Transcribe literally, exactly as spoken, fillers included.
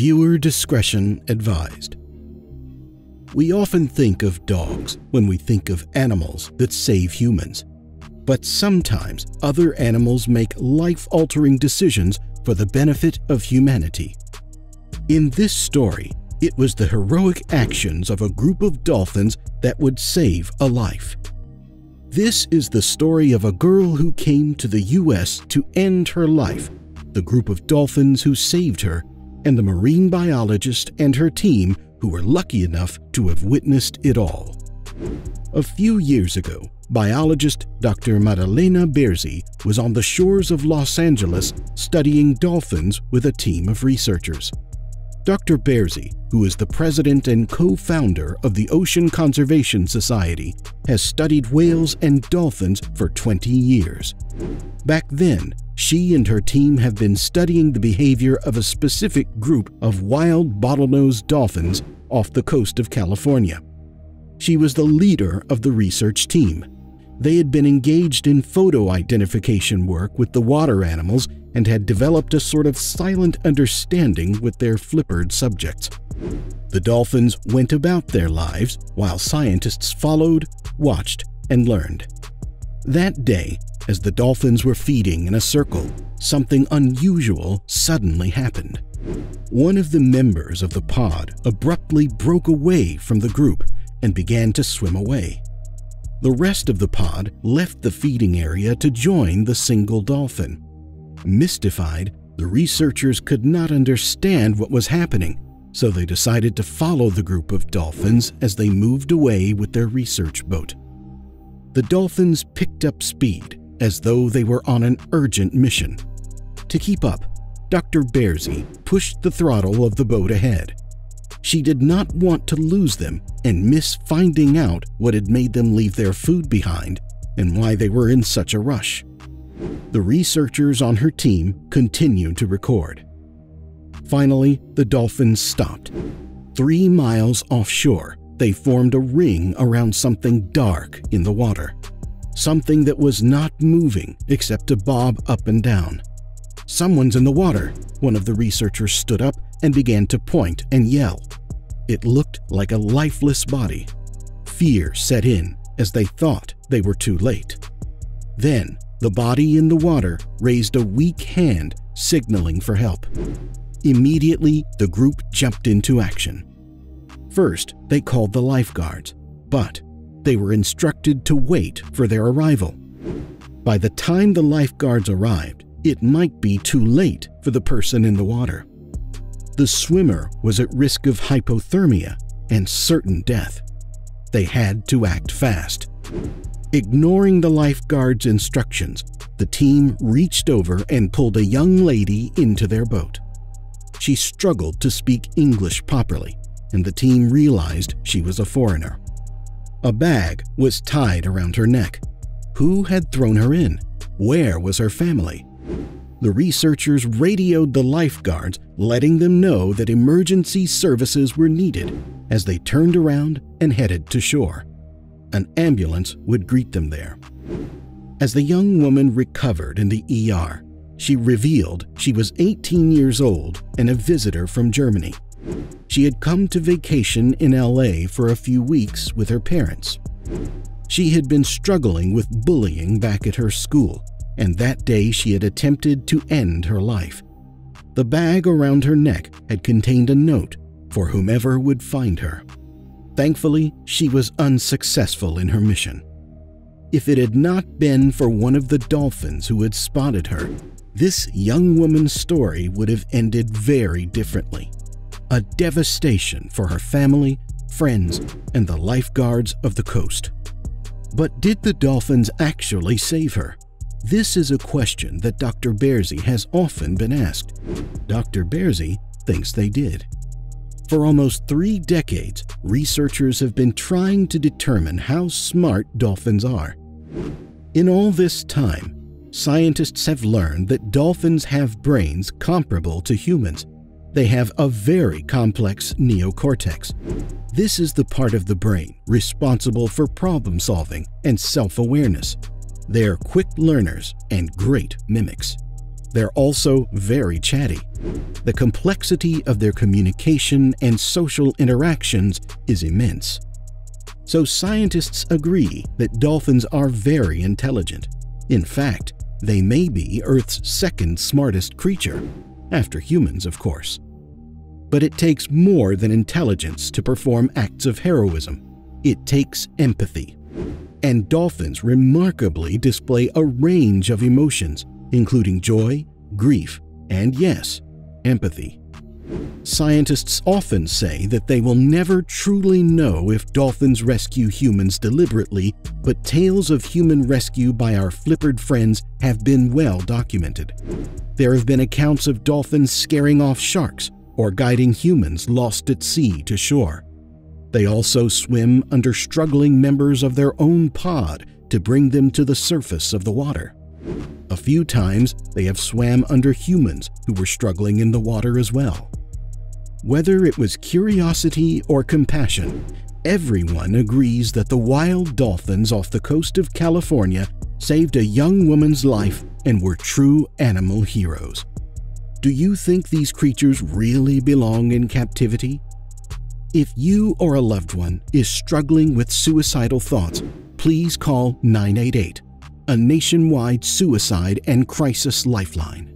Viewer discretion advised. We often think of dogs when we think of animals that save humans, but sometimes other animals make life-altering decisions for the benefit of humanity. In this story, it was the heroic actions of a group of dolphins that would save a life. This is the story of a girl who came to the U S to end her life, the group of dolphins who saved her, and the marine biologist and her team who were lucky enough to have witnessed it all. A few years ago, biologist Doctor Maddalena Bearzi was on the shores of Los Angeles studying dolphins with a team of researchers. Doctor Bearzi, who is the president and co-founder of the Ocean Conservation Society, has studied whales and dolphins for twenty years. Back then, she and her team have been studying the behavior of a specific group of wild bottlenose dolphins off the coast of California. She was the leader of the research team. They had been engaged in photo identification work with the water animals and had developed a sort of silent understanding with their flippered subjects. The dolphins went about their lives while scientists followed, watched, and learned. That day, as the dolphins were feeding in a circle, something unusual suddenly happened. One of the members of the pod abruptly broke away from the group and began to swim away. The rest of the pod left the feeding area to join the single dolphin. Mystified, the researchers could not understand what was happening, so they decided to follow the group of dolphins as they moved away with their research boat. The dolphins picked up speed as though they were on an urgent mission. To keep up, Doctor Bearzi pushed the throttle of the boat ahead. She did not want to lose them and miss finding out what had made them leave their food behind and why they were in such a rush. The researchers on her team continued to record. Finally, the dolphins stopped. Three miles offshore, they formed a ring around something dark in the water, something that was not moving except to bob up and down. "Someone's in the water," one of the researchers stood up and began to point and yell. It looked like a lifeless body. Fear set in as they thought they were too late. Then, the body in the water raised a weak hand, signaling for help. Immediately, the group jumped into action. First, they called the lifeguards, but they were instructed to wait for their arrival. By the time the lifeguards arrived, it might be too late for the person in the water. The swimmer was at risk of hypothermia and certain death. They had to act fast. Ignoring the lifeguard's instructions, the team reached over and pulled a young lady into their boat. She struggled to speak English properly, and the team realized she was a foreigner. A bag was tied around her neck. Who had thrown her in? Where was her family? The researchers radioed the lifeguards, letting them know that emergency services were needed, as they turned around and headed to shore. An ambulance would greet them there. As the young woman recovered in the E R, she revealed she was eighteen years old and a visitor from Germany. She had come to vacation in L A for a few weeks with her parents. She had been struggling with bullying back at her school, and that day she had attempted to end her life. The bag around her neck had contained a note for whomever would find her. Thankfully, she was unsuccessful in her mission. If it had not been for one of the dolphins who had spotted her, this young woman's story would have ended very differently. A devastation for her family, friends, and the lifeguards of the coast. But did the dolphins actually save her? This is a question that Doctor Bearzi has often been asked. Doctor Bearzi thinks they did. For almost three decades, researchers have been trying to determine how smart dolphins are. In all this time, scientists have learned that dolphins have brains comparable to humans. They have a very complex neocortex. This is the part of the brain responsible for problem-solving and self-awareness. They're quick learners and great mimics. They're also very chatty. The complexity of their communication and social interactions is immense. So scientists agree that dolphins are very intelligent. In fact, they may be Earth's second smartest creature, after humans, of course. But it takes more than intelligence to perform acts of heroism. It takes empathy. And dolphins remarkably display a range of emotions, including joy, grief, and yes, empathy. Scientists often say that they will never truly know if dolphins rescue humans deliberately, but tales of human rescue by our flippered friends have been well documented. There have been accounts of dolphins scaring off sharks or guiding humans lost at sea to shore. They also swim under struggling members of their own pod to bring them to the surface of the water. A few times, they have swam under humans who were struggling in the water as well. Whether it was curiosity or compassion, everyone agrees that the wild dolphins off the coast of California saved a young woman's life and were true animal heroes. Do you think these creatures really belong in captivity? If you or a loved one is struggling with suicidal thoughts, please call nine eight eight. A nationwide suicide and crisis lifeline.